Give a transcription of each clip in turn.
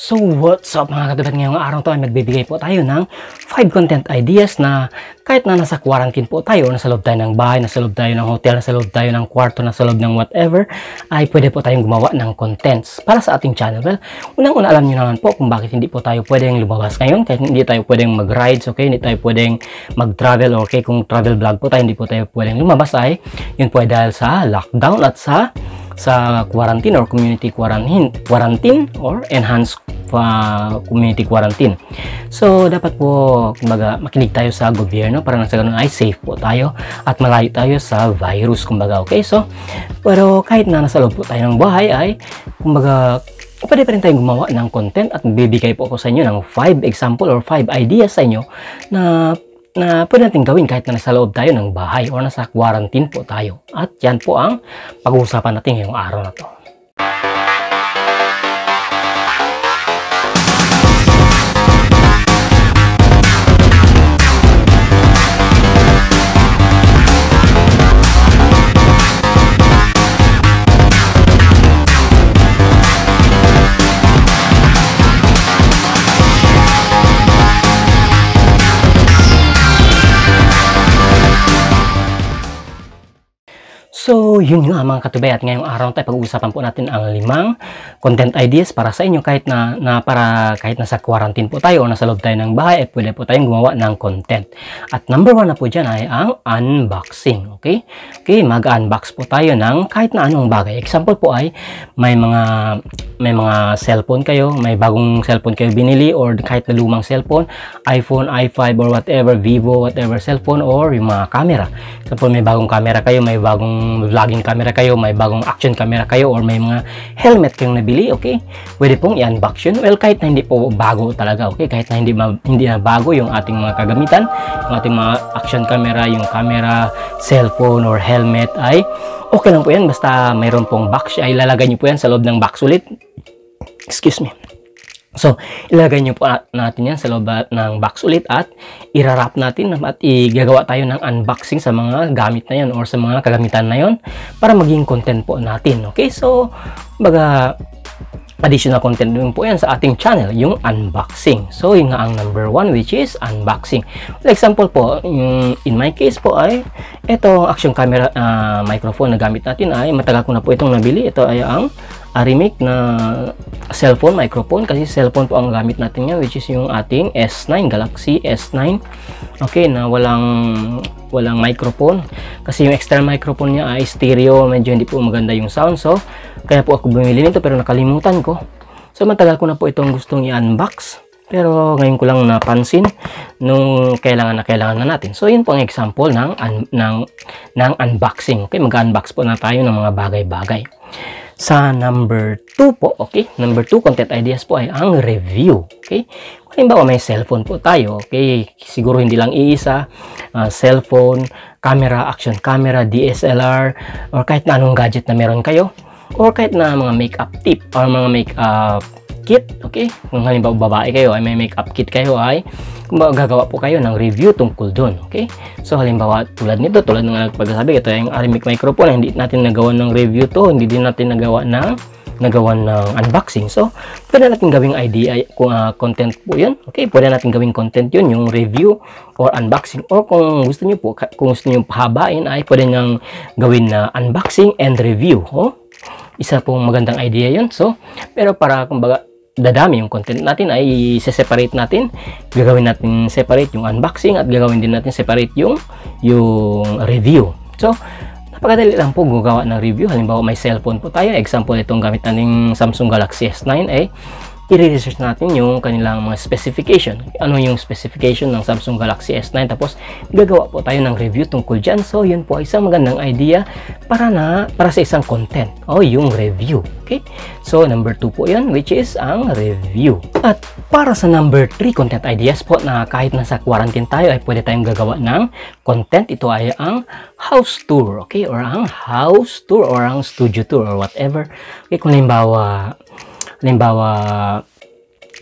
So what's up mga katubat, ngayong araw to ay magbibigay po tayo ng 5 content ideas na kahit na nasa quarantine po tayo, nasa loob tayo ng bahay, nasa loob tayo ng hotel, nasa loob tayo ng kwarto, nasa loob ng whatever, ay pwede po tayong gumawa ng contents para sa ating channel. Well, unang-una alam nyo naman po kung bakit hindi po tayo pwedeng lumabas ngayon, kahit hindi tayo pwedeng mag-rides, okay, hindi tayo pwedeng mag-travel, okay, kung travel vlog po tayo, hindi po tayo pwedeng lumabas ay yun po ay dahil sa lockdown at sa quarantine or community quarantine or enhanced community quarantine. So dapat po kumbaga makinig tayo sa gobyerno para nang sa ganun ay safe po tayo at malayo tayo sa virus kumbaga, okay. So pero kahit na nasa loob po tayo ng bahay ay kumbaga pwede pa rin tayong gumawa ng content at bibigay po ako sa inyo ng 5 example or 5 ideas sa inyo na pwede natin gawin kahit na nasa loob tayo ng bahay o nasa quarantine po tayo. At yan po ang pag-uusapan natin ngayong araw na to. So, yun nga mga katubay, at ngayong araw tayo pag-uusapan po natin ang 5 content ideas para sa inyo kahit kahit nasa quarantine po tayo o nasa loob tayo ng bahay, pwede po tayong gumawa ng content. At number 1 na po dyan ay ang unboxing, okay? Okay, mag-unbox po tayo ng kahit na anong bagay. Example po ay may mga cellphone kayo, may bagong cellphone kayo binili or kahit na lumang cellphone, iPhone, i5 or whatever, Vivo, whatever cellphone or yung mga camera. Example, may bagong camera kayo, may bagong vlogging camera kayo, may bagong action camera kayo or may mga helmet kayong nabili, okay? Pwede pong i-unbox yun. Well, kahit na hindi po bago talaga, okay? Kahit na hindi na bago yung ating mga kagamitan, yung ating mga action camera, yung camera, cellphone or helmet ay okay lang po yan basta mayroon pong box. Ay ilalagay niyo po yan sa loob ng box ulit. Excuse me. So, ilagay nyo po natin yan sa loob ng box ulit at irarap natin at igagawa tayo ng unboxing sa mga gamit na yun or sa mga kagamitan na yun para maging content po natin. Okay, so, baga additional content din po yan sa ating channel, yung unboxing. So, yun nga ang number 1 which is unboxing. For example po, in my case po ay itong action camera microphone na gamit natin ay matagal ko na po itong nabili. Ito ay ang Arimic na cellphone microphone kasi cellphone po ang gamit natin niya which is yung ating S9 Galaxy S9, okay, na walang microphone kasi yung external microphone niya ay stereo, medyo hindi po maganda yung sound, so kaya po ako bumili nito pero nakalimutan ko. So matagal ko na po itong gustong i-unbox pero ngayon ko lang napansin nung kailangan na natin. So yun po ang example ng unboxing, okay. Mag-unbox po na tayo ng mga bagay-bagay. Sa number 2 po, okay, number 2 content ideas po ay ang review, okay. Kung halimbawa may cellphone po tayo, okay, siguro hindi lang iisa, cellphone, camera, action camera, DSLR, or kahit na anong gadget na meron kayo, or kahit na mga makeup tip, or mga makeup kit, okay. Kung halimbawa babae kayo, ay may makeup kit kayo ay, gagawa po kayo ng review tungkol doon, okay? So halimbawa tulad nito, tulad ng pagkasabi, ito yung Arimic microphone, hindi natin nagawa ng review to, hindi din natin nagawa ng unboxing. So pwede natin gawing idea kung content po yun, okay? Pwede natin gawing content yun, yung review or unboxing, or kung gusto niyo po, kung gusto niyo pahabain ay pwede nang gawin na unboxing and review, oh? Isa pong magandang idea yun. So pero para kumbaga dadami yung content natin ay i-separate natin, gagawin natin separate yung unboxing at gagawin din natin separate yung review. So napakadali lang po gagawa ng review. Halimbawa may cellphone po tayo, example itong gamit natin Samsung Galaxy S9 ay i-research natin yung kanilang mga specification, ano yung specification ng Samsung Galaxy S9, tapos gagawa po tayo ng review tungkol dyan. So yun po isang magandang idea para sa isang content, o yung review, okay. So number 2 po yun which is ang review. At para sa number 3 content ideas po na kahit nasa quarantine tayo ay pwede tayong gagawa ng content, ito ay ang house tour, okay, or ang house tour or ang studio tour or whatever, okay. Kung halimbawa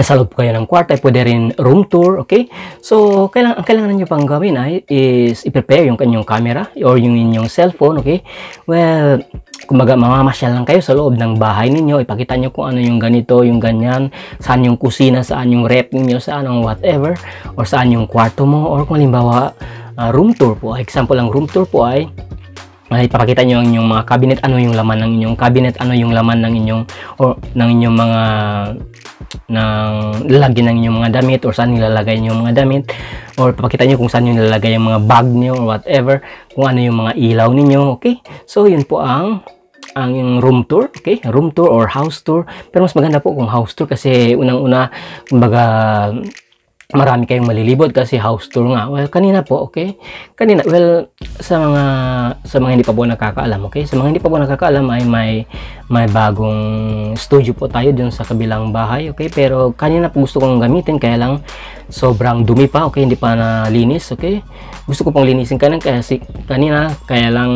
sa loob kayo ng kwarta, pwede rin room tour, okay? So, kailangan nyo pang gawin ay is i-prepare yung kanyang camera or yung inyong cellphone, okay? Well, kumbaga mamamasyal lang kayo sa loob ng bahay ninyo, ipakita nyo kung ano yung ganito, yung ganyan, saan yung kusina, saan yung rep ninyo, saan ang whatever, or saan yung kwarto mo, or kung halimbawa room tour po. Example ang room tour po ay ipakita nyo ang inyong mga cabinet, ano yung laman ng inyong cabinet, ano yung laman ng inyong or ng inyong mga ng lalagyan ng inyong mga damit or saan nilalagay yung mga damit, or papakita nyo kung saan yung nilalagay yung mga bag nyo or whatever, kung ano yung mga ilaw ninyo, okay? So yun po ang room tour, okay? Room tour or house tour, pero mas maganda po kung house tour kasi unang-una kumbaga marami kayong malilibot kasi house tour nga. Well, kanina po, okay? Kanina, well, sa mga hindi pa po nakakaalam, okay? Sa mga hindi pa po nakakaalam ay may bagong studio po tayo dun sa kabilang bahay, okay? Pero kanina po gusto kong gamitin, kaya lang sobrang dumi pa, okay? Hindi pa nalinis, okay? Gusto ko pong linisin kanina, kaya lang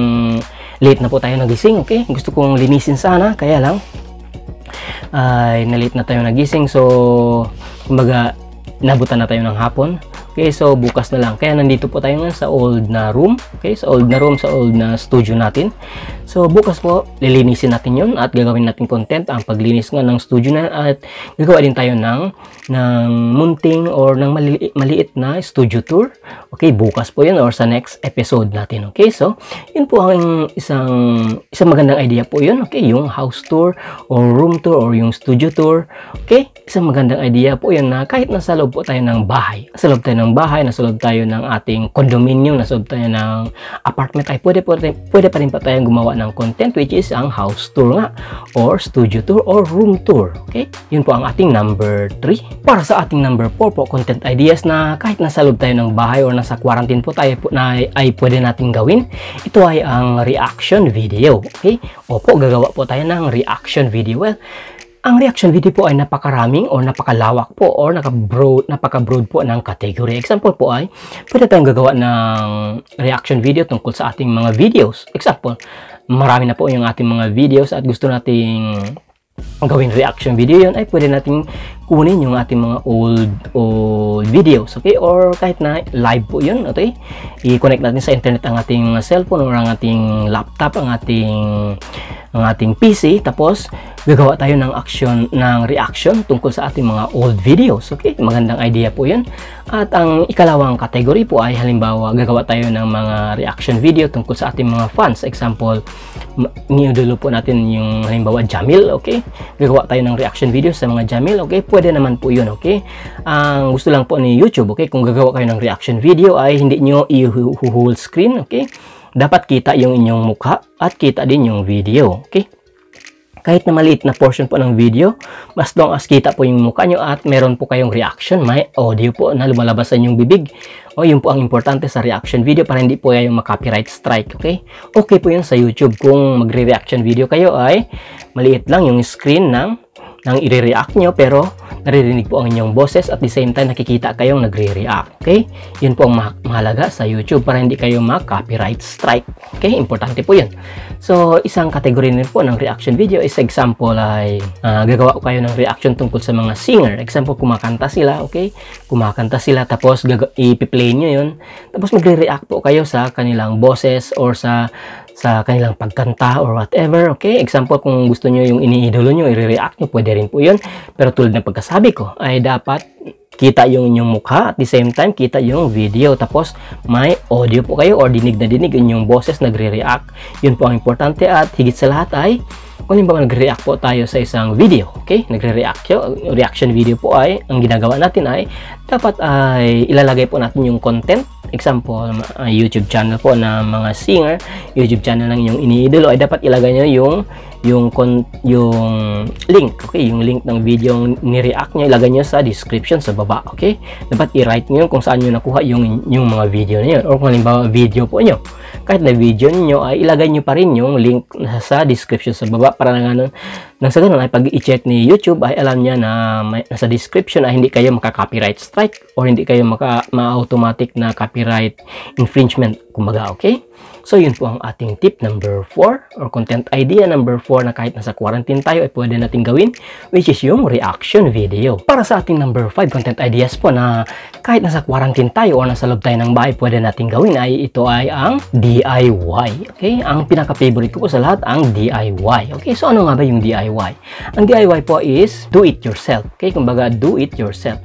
late na po tayo nagising, okay? Gusto kong linisin sana, kaya lang ay na-late na tayo nagising. So, kumbaga, nabutan na tayo ng hapon, okay? So bukas na lang, kaya nandito po tayo ngayon sa old na room, okay? Sa old na room, sa old na studio natin. So bukas po lilinisin natin yun at gagawin natin content ang paglinis nga ng studio na, at gagawa din tayo ng munting or ng maliit na studio tour, okay? Bukas po yun or sa next episode natin, okay? So yun po ang isang magandang idea po yun, okay? Yung house tour or room tour or yung studio tour, okay? Isang magandang idea po yun na kahit nasa loob po tayo ng bahay, nasa loob tayo ng ating condominium, nasa loob tayo ng apartment, ay pwede pa rin pa tayong gumawa ng content, which is ang house tour nga or studio tour or room tour, okay? Yun po ang ating number 3. Para sa ating number 4 po, content ideas na kahit nasa loob tayo ng bahay or nasa quarantine po tayo ay pwede natin gawin, ito ay ang reaction video, okay? Opo, gagawa po tayo ng reaction video. Well, ang reaction video po ay napakaraming o napakalawak po or napaka-broad po ng category. Example po ay, pwede tayong gagawa ng reaction video tungkol sa ating mga videos. Example, marami na po yung ating mga videos at gusto nating gawin reaction video, yun ay pwede nating kunin yung ating mga old videos, okay? Or kahit na live po yun, okay? I-connect natin sa internet ang ating mga cellphone or ang ating laptop, ang ating PC, tapos gagawa tayo ng reaction tungkol sa ating mga old videos, okay? Magandang idea po yun. At ang ikalawang kategory po ay halimbawa gagawa tayo ng mga reaction video tungkol sa ating mga fans. Example, niudulo po natin yung halimbawa Jamil, okay? Gagawa tayo ng reaction video sa mga Jamil, okay? Pwede naman po yun, okay? Ang gusto lang po ni YouTube, okay? Kung gagawa kayo ng reaction video ay hindi nyo i-whole screen, okay? Dapat kita yung inyong mukha at kita din yung video, okay? Kahit na maliit na portion po ng video, as long as kita po yung mukha nyo at meron po kayong reaction, may audio po na lumalabas sa inyong bibig. O yun po ang importante sa reaction video para hindi po yung copyright strike, okay? Okay po yun sa YouTube kung magre-reaction video kayo ay maliit lang yung screen ng i-react nyo, pero naririnig po ang inyong boses at the same time nakikita kayong nagre-react, okay? Yun po ang mahalaga sa YouTube para hindi kayo ma-copyright strike, okay? Importante po yun. So, isang kategory nyo po ng reaction video is example ay gagawa ko kayo ng reaction tungkol sa mga singer. Example, kumakanta sila, okay? Kumakanta sila, tapos ipi-play nyo yun, tapos magre-react po kayo sa kanilang boses or sa kanilang pagkanta or whatever, okay? Example, kung gusto nyo yung iniidolo nyo, i-react nyo, pwede rin po yun. Pero tulad ng pagkasabi ko, ay dapat kita yung inyong mukha at the same time, kita yung video. Tapos, may audio po kayo or dinig na dinig inyong boses nagre-react. Yun po ang importante at higit sa lahat ay kung halimbawa nagre-react po tayo sa isang video, okay? Reaction video po ay, ang ginagawa natin ay, dapat ay ilalagay po natin yung content. Example, YouTube channel po na mga singer, YouTube channel ng inyong iniidolo, ay dapat ilagay nyo yung link, okay? Yung link ng video ni-react nyo, ilagay nyo sa description sa baba, okay? Dapat i-write nyo kung saan nyo nakuha yung mga video na yun, or kung halimbawa video po nyo, kahit na video nyo ay ilagay nyo pa rin yung link sa description sa baba para na ganun, nang sa ganun ay pag i-check ni YouTube ay alam niya na nasa description ay hindi kayo maka-copyright strike or hindi kayo maka-automatic na copyright infringement. kumbaga, okay? So, yun po ang ating tip number 4 or content idea number 4 na kahit nasa quarantine tayo ay pwede natin gawin, which is yung reaction video. Para sa ating number 5 content ideas po na kahit nasa quarantine tayo o nasa loob tayo ng bahay pwede natin gawin ay ito ay ang DIY, okay? Ang pinaka-favorite ko po sa lahat ang DIY, okay? So, ano nga ba yung DIY? Ang DIY po is do it yourself, okay? Kumbaga, do it yourself.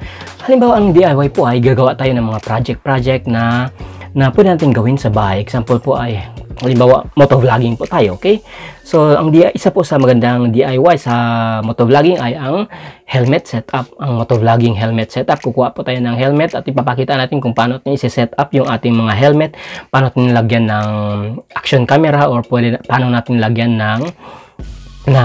Halimbawa, ang DIY po ay gagawa tayo ng mga project na pwede natin gawin sa bahay. Example po ay, halimbawa, motovlogging po tayo, okay? So, ang isa po sa magandang DIY sa motovlogging ay ang helmet setup. Ang motovlogging helmet setup, kukuha po tayo ng helmet at ipapakita natin kung paano natin i-set up yung ating mga helmet, paano natin lagyan ng action camera or paano natin lagyan ng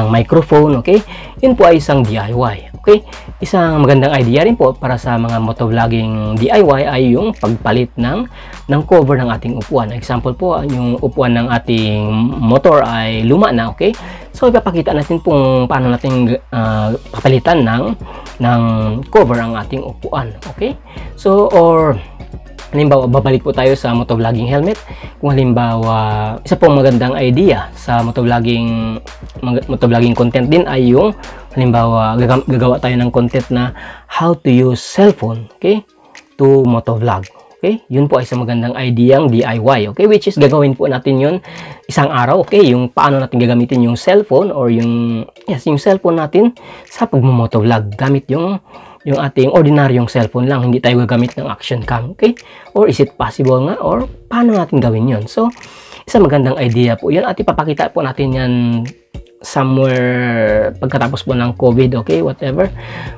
microphone, okay? Yun po ay isang DIY, okay? Isang magandang idea rin po para sa mga motovlogging DIY ay yung pagpalit ng cover ng ating upuan. Example po, yung upuan ng ating motor ay luma na, okay? So, ipapakita natin kung paano natin papalitan ng cover ang ating upuan, okay? So, or halimbawa, babalik po tayo sa motovlogging helmet. Kung halimbawa, isa pong magandang idea sa motovlogging content din ay yung halimbawa, gagawa tayo ng content na how to use cellphone, okay, to motovlog. Okay? Yun po ay isang magandang idea ang DIY, okay? Which is gagawin po natin yun isang araw, okay? Yung paano natin gagamitin yung cellphone or yung cellphone natin sa pagmumotovlog gamit yung ating ordinaryong cellphone lang, hindi tayo gagamit ng action cam, okay? Or is it possible nga? Or paano natin gawin yun? So, isang magandang idea po yun at ipapakita po natin yan somewhere pagkatapos po ng COVID, okay? Whatever.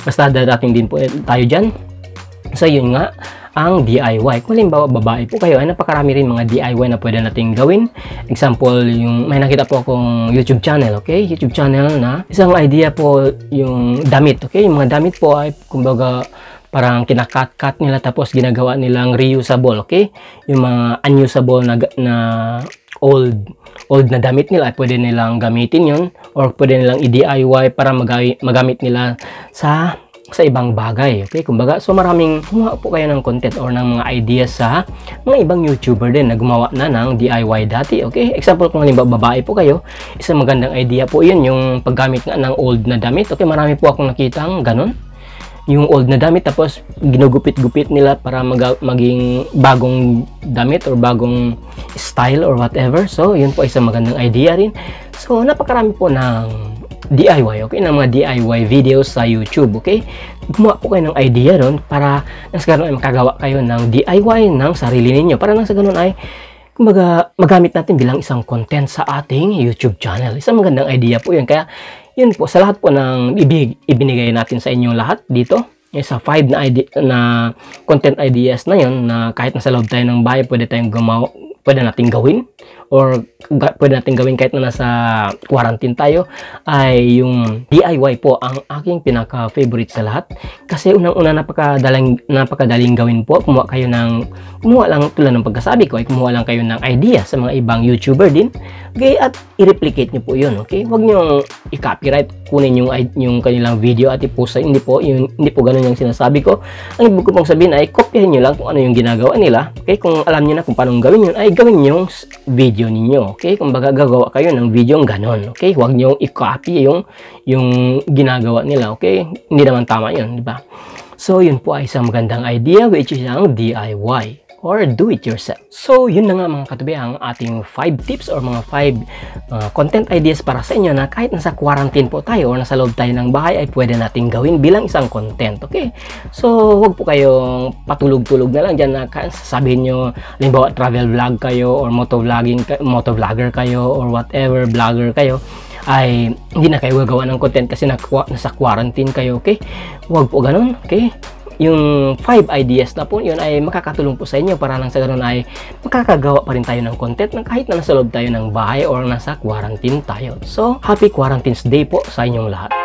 Basta darating din po tayo dyan. So, yun nga ang DIY. Kung halimbawa babae po kayo, ay napakarami rin mga DIY na pwede nating gawin. Example, yung may nakita po akong YouTube channel, okay? YouTube channel na isang idea po yung damit, okay? Yung mga damit po ay kumbaga parang kinakat-cut nila tapos ginagawa nilang reusable, okay? Yung mga unusable na old na damit nila, pwede nilang gamitin yun or pwede nilang i-DIY para magamit nila sa ibang bagay, okay? Kumbaga, so maraming gumawa po kayo ng content or ng mga ideas sa mga ibang YouTuber din na gumawa na ng DIY dati, okay? Example, kung halimbawa babae po kayo, isang magandang idea po yun, yung paggamit nga ng old na damit, okay? Marami po akong nakitang ganun, yung old na damit tapos ginugupit-gupit nila para maging bagong damit or bagong style or whatever. So, yun po isang magandang idea rin. So, napakarami po ng DIY, okay? Ng mga DIY videos sa YouTube, okay? Gumawa po kayo ng idea doon para nang sa ganun ay makagawa kayo ng DIY ng sarili ninyo. Para nang sa ganun ay kumbaga, magamit natin bilang isang content sa ating YouTube channel. Isang magandang idea po yun. Kaya, yun po, sa lahat po ng ibinigay natin sa inyong lahat dito, sa 5 na content ideas na yun, na kahit nasa loob tayo ng bahay, pwede natin gawin or pwede natin gawin kahit na nasa quarantine tayo, ay yung DIY po ang aking pinaka-favorite sa lahat kasi unang-una napakadaling gawin po. Kumuha lang tulad ng pagkasabi ko ay kumuha lang kayo ng idea sa mga ibang YouTuber din, okay, at i-replicate nyo po yun, okay? Huwag nyo i-copyright, kunin yung kanilang video at ipost. Hindi po ganun yung sinasabi ko. Ang ibig ko pong sabihin ay kopyahin nyo lang kung ano yung ginagawa nila, okay? Kung alam nyo na kung paano gawin yun ay gawin yung video ninyo, okay? Kumbaga, gagawa kayo ng video ganon, okay? Huwag niyong i-copy yung ginagawa nila, okay? Hindi naman tama yun, di ba? So, yun po ay isang magandang idea which is ang DIY or do it yourself. So, yun na nga mga katubi ang ating 5 tips or mga 5 content ideas para sa inyo na kahit nasa quarantine po tayo or nasa loob tayo ng bahay ay pwede nating gawin bilang isang content, okay? So, huwag po kayong patulog-tulog na lang dyan na sabihin nyo, halimbawa travel vlog kayo or motovlogger kayo or whatever vlogger kayo, ay hindi na kayo gagawa ng content kasi nasa quarantine kayo, okay? Huwag po ganun, okay? Yung 5 ideas na po yun ay makakatulong po sa inyo para lang sa ganun ay makakagawa pa rin tayo ng content ng kahit na nasa loob tayo ng bahay or nasa quarantine tayo. So, happy Quarantines Day po sa inyong lahat.